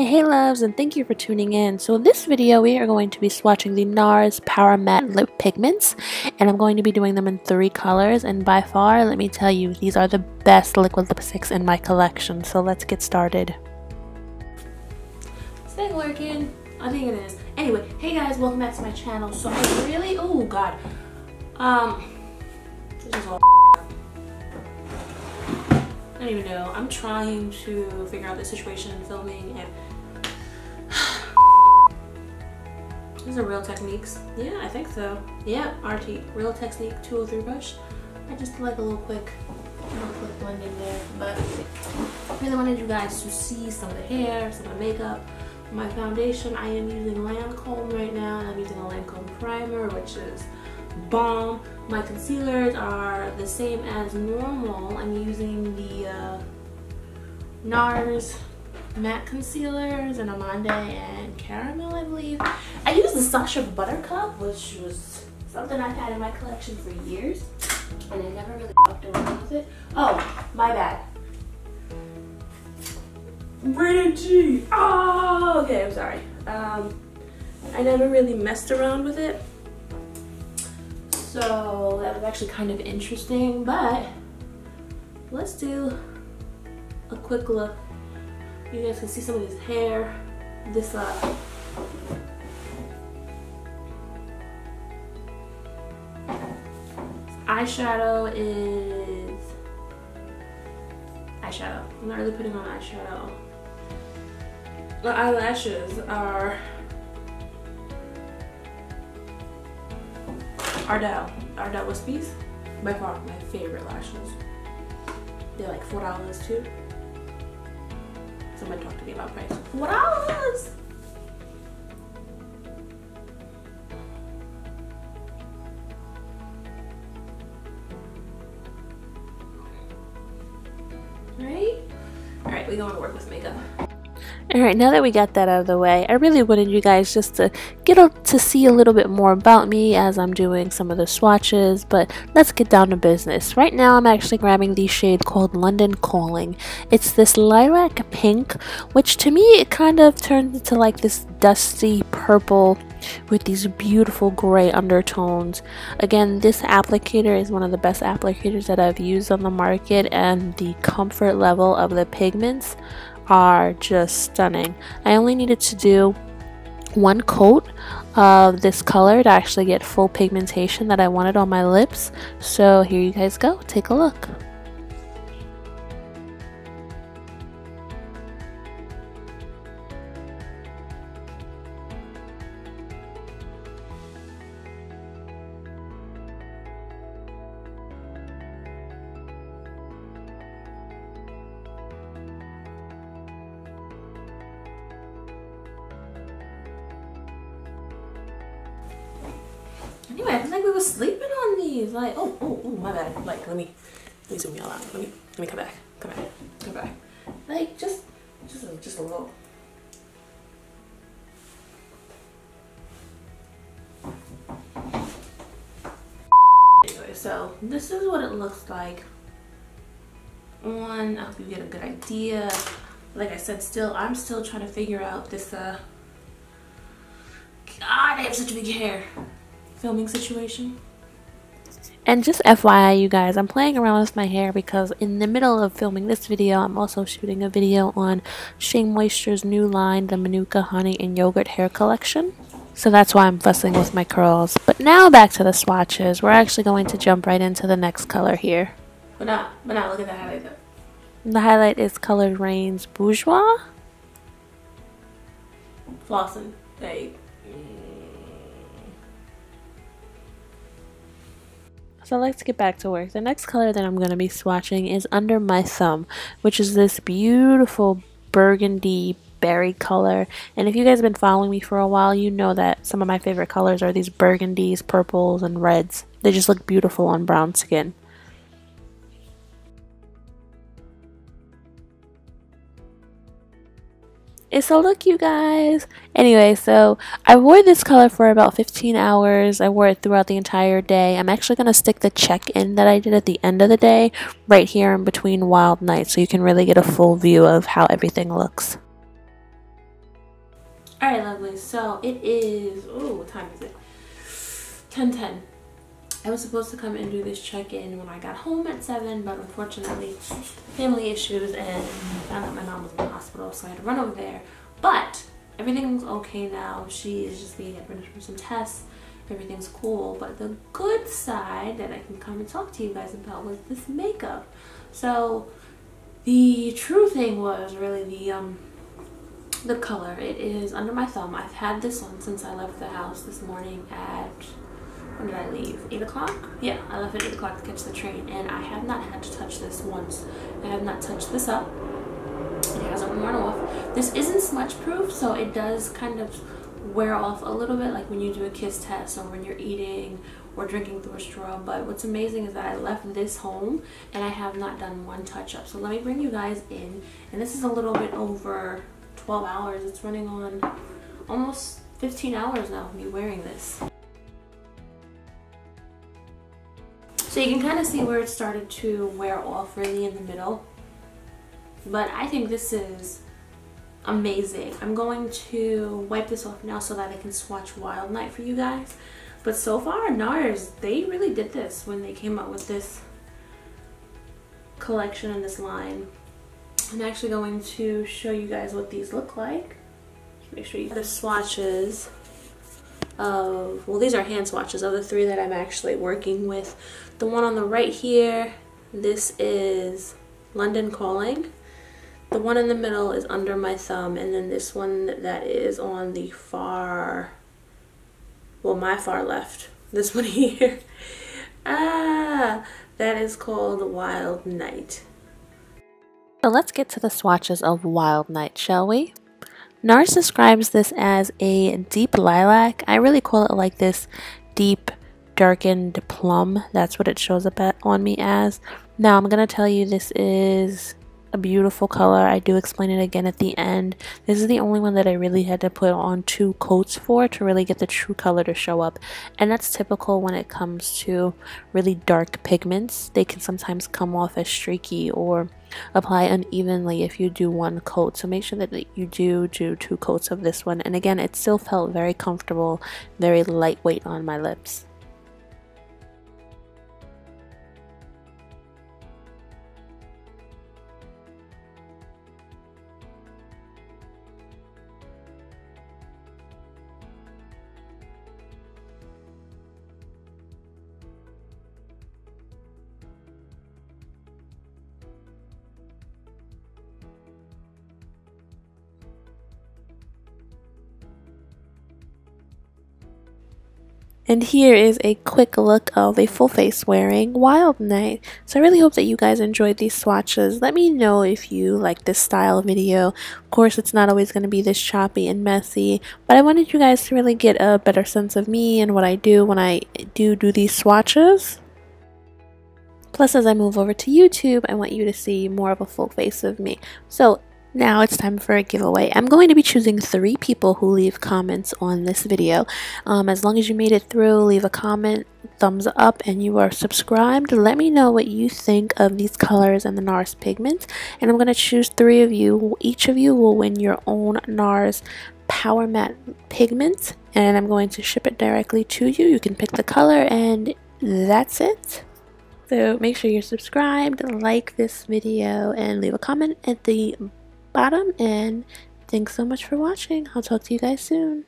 Hey loves, and thank you for tuning in. So in this video we are going to be swatching the NARS Power Matte Lip Pigments, and I'm going to be doing them in 3 colors, and by far, let me tell you, these are the best liquid lipsticks in my collection. So let's get started. Is that working? I think it is. Anyway, hey guys, welcome back to my channel. So I really, oh god, this is all I don't even know. I'm trying to figure out the situation in filming, and these are Real Techniques. Yeah, I think so. Yeah, RT Real Technique 203 brush. I just do like a little quick blend in there, but I really wanted you guys to see some of the hair, some of the makeup, my foundation. I am using Lancome right now, and I'm using a Lancome primer, which is bomb. My concealers are the same as normal. I'm using the NARS matte concealers and Amande and Caramel, I believe. I used the Sasha Buttercup, which was something I've had in my collection for years, and I never really fucked around with it. Oh, my bad. Rated G. Oh, okay, I'm sorry. I never really messed around with it. So that was actually kind of interesting, but let's do a quick look. You guys can see some of this hair. This eyeshadow is eyeshadow. I'm not really putting on eyeshadow. The eyelashes are Ardell Wispies, by far my favorite lashes. They're like $4 too. Somebody talk to me about price. $4! Right? Alright, we're going to work with makeup. Alright, now that we got that out of the way, I really wanted you guys just to see a little bit more about me as I'm doing some of the swatches, but let's get down to business. Right now I'm actually grabbing the shade called London Calling. It's this lilac pink, which to me it kind of turns into like this dusty purple with these beautiful gray undertones. Again, this applicator is one of the best applicators that I've used on the market, and the comfort level of the pigments are just stunning. I only needed to do one coat of this color to actually get full pigmentation that I wanted on my lips. So here you guys go, take a look. Anyway, I feel like we were sleeping on these. Like, oh, my bad. Like, let me zoom y'all out. Let me come back. Like, just a little. Anyway, so this is what it looks like on. I hope you get a good idea. Like I said, I'm still trying to figure out this. God, I have such big hair. Filming situation. And just FYI you guys, I'm playing around with my hair because in the middle of filming this video I'm also shooting a video on Shea Moisture's new line, the Manuka Honey and Yogurt Hair Collection. So that's why I'm fussing with my curls. But now back to the swatches. We're actually going to jump right into the next color here. But now look at the highlight though. The highlight is Colored Rain's Bourgeois. Flossing. Hey. So let's get back to work. The next color that I'm going to be swatching is Under My Thumb, which is this beautiful burgundy berry color. And if you guys have been following me for a while, you know that some of my favorite colors are these burgundies, purples, and reds. They just look beautiful on brown skin. It's a look, you guys. Anyway, so I wore this color for about 15 hours. I wore it throughout the entire day. I'm actually going to stick the check-in that I did at the end of the day right here in between Wild Night, so you can really get a full view of how everything looks. All right, lovely. So it is, oh, what time is it? 10:10. I was supposed to come and do this check-in when I got home at 7, but unfortunately family issues and found out my mom was in the hospital, so I had to run over there. But everything's okay now. She is just being admitted for some tests. Everything's cool. But the good side that I can come and talk to you guys about was this makeup. So the true thing was really the color. It is Under My Thumb. I've had this one since I left the house this morning at, when did I leave? 8 o'clock? Yeah, I left at 8 o'clock to catch the train, and I have not had to touch this once. I have not touched this up. It hasn't worn off. This isn't smudge proof, so it does kind of wear off a little bit, like when you do a kiss test or when you're eating or drinking through a straw. But what's amazing is that I left this home and I have not done one touch up. So let me bring you guys in, and this is a little bit over 12 hours. It's running on almost 15 hours now of me wearing this. So you can kind of see where it started to wear off really in the middle. But I think this is amazing. I'm going to wipe this off now so that I can swatch Wild Night for you guys. But so far, NARS, they really did this when they came up with this collection and this line. I'm actually going to show you guys what these look like. Make sure you have the swatches of, well, these are hand swatches of the three that I'm actually working with. The one on the right here, this is London Calling. The one in the middle is Under My Thumb, and then this one that is on the far, well, my far left, this one here, that is called Wild Night. So let's get to the swatches of Wild Night, shall we? NARS describes this as a deep lilac. I really call it like this deep darkened plum. That's what it shows up on me as. Now I'm gonna tell you, this is a beautiful color. I do explain it again at the end. This is the only one that I really had to put on 2 coats for to really get the true color to show up, and that's typical when it comes to really dark pigments. They can sometimes come off as streaky or apply unevenly if you do one coat, so make sure that you do 2 coats of this one. And again, it still felt very comfortable, very lightweight on my lips. And here is a quick look of a full face wearing Wild Night. So I really hope that you guys enjoyed these swatches. Let me know if you like this style of video. Of course, it's not always going to be this choppy and messy, but I wanted you guys to really get a better sense of me and what I do when I do these swatches. Plus, as I move over to YouTube, I want you to see more of a full face of me. So now it's time for a giveaway. I'm going to be choosing 3 people who leave comments on this video. As long as you made it through, leave a comment, thumbs up, and you are subscribed. Let me know what you think of these colors and the NARS pigments, and I'm going to choose 3 of you. Each of you will win your own NARS Power Matte pigment, and I'm going to ship it directly to you. You can pick the color, and that's it. So make sure you're subscribed, like this video, and leave a comment at the bottom, and thanks so much for watching. I'll talk to you guys soon.